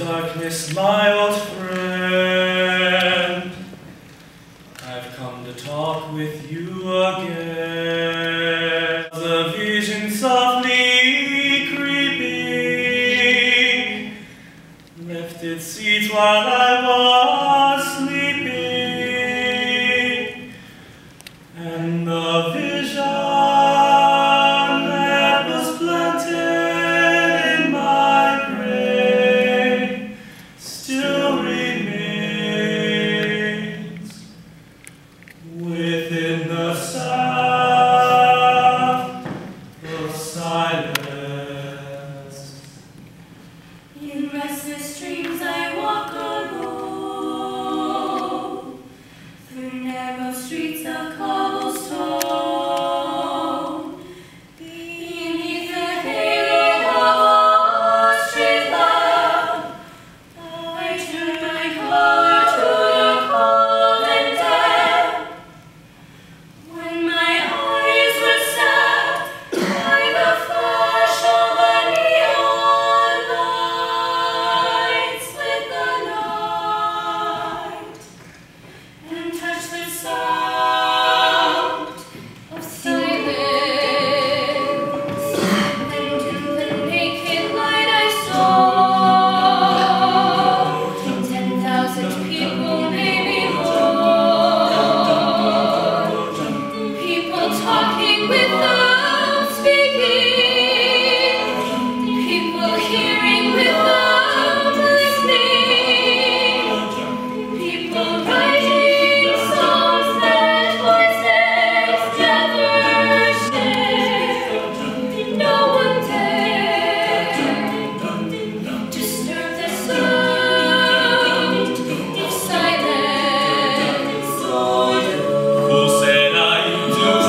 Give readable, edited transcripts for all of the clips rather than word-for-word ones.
of darkness, my old friend, I've come to talk with you again. The vision softly creeping left its seeds while I was sleeping, and the vision within the sound of silence. In restless dreams I walk alone, through narrow streets of cobblestone, beneath the halo of a street lamp. I turn my heart without speaking, people hearing without listening, people writing songs that voices never shared. No one dared disturb the sound of silence. Who said I do not?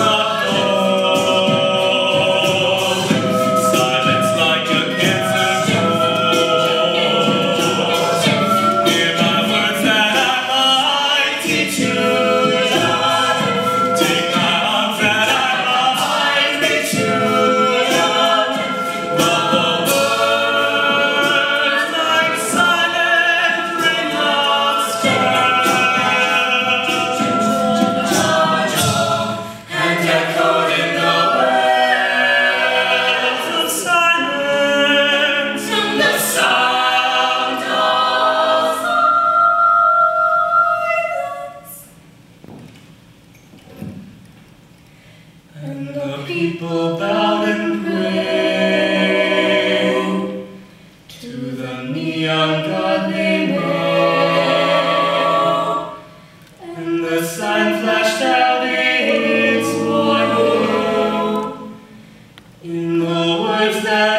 And the people bowed and prayed to the neon god they made, and the sign flashed out its warning in the words that